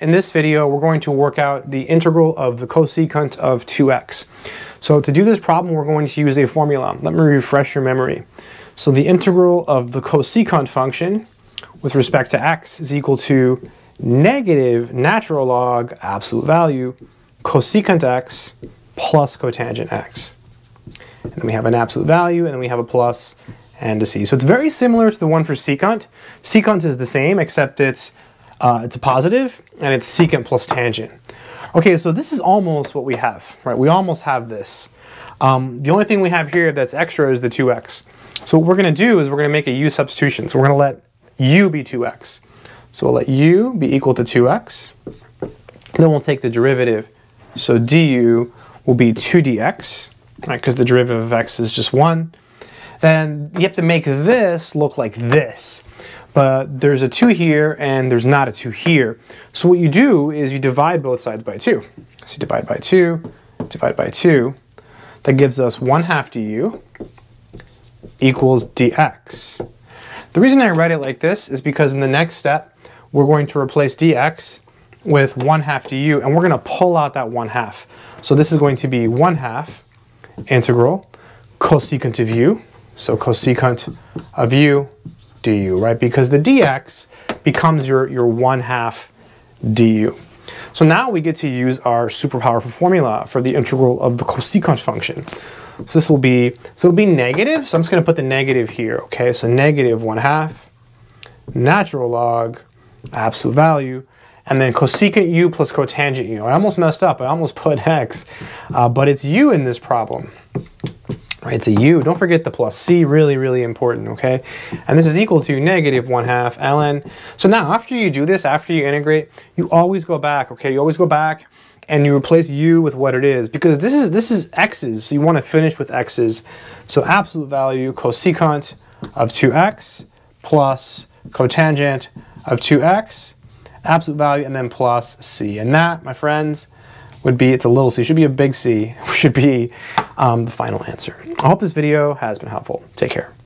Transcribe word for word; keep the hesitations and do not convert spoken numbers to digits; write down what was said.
In this video, we're going to work out the integral of the cosecant of two x. So to do this problem, we're going to use a formula. Let me refresh your memory. So the integral of the cosecant function with respect to x is equal to negative natural log, absolute value, cosecant x plus cotangent x. And then we have an absolute value, and then we have a plus and a c. So it's very similar to the one for secant. Secant is the same, except it's Uh, it's a positive, and it's secant plus tangent. Okay, so this is almost what we have, right? We almost have this. Um, the only thing we have here that's extra is the two x. So what we're going to do is we're going to make a u substitution. So we're going to let u be two x. So we'll let u be equal to two x. Then we'll take the derivative. So du will be two d x, right? Because the derivative of x is just one. Then you have to make this look like this. But there's a two here, and there's not a two here. So what you do is you divide both sides by two. So you divide by two, divide by two. That gives us one half du equals dx. The reason I write it like this is because in the next step, we're going to replace dx with one half du, and we're going to pull out that one half. So this is going to be one half integral cosecant of u, so cosecant of u du, right? Because the dx becomes your, your one half du. So now we get to use our super powerful formula for the integral of the cosecant function. So this will be, so it'll be negative, so I'm just gonna put the negative here, okay? So negative one half, natural log, absolute value, and then cosecant u plus cotangent u. I almost messed up, I almost put x, uh, but it's u in this problem. It's a u. Don't forget the plus c, really, really important, okay? And this is equal to negative one half ln. So now after you do this, after you integrate, you always go back, okay? You always go back and you replace u with what it is, because this is, this is x's, so you want to finish with x's. So absolute value cosecant of two x plus cotangent of two x, absolute value, and then plus c. And that, my friends, would be, it's a little c, it should be a big C, should be um, the final answer. I hope this video has been helpful. Take care.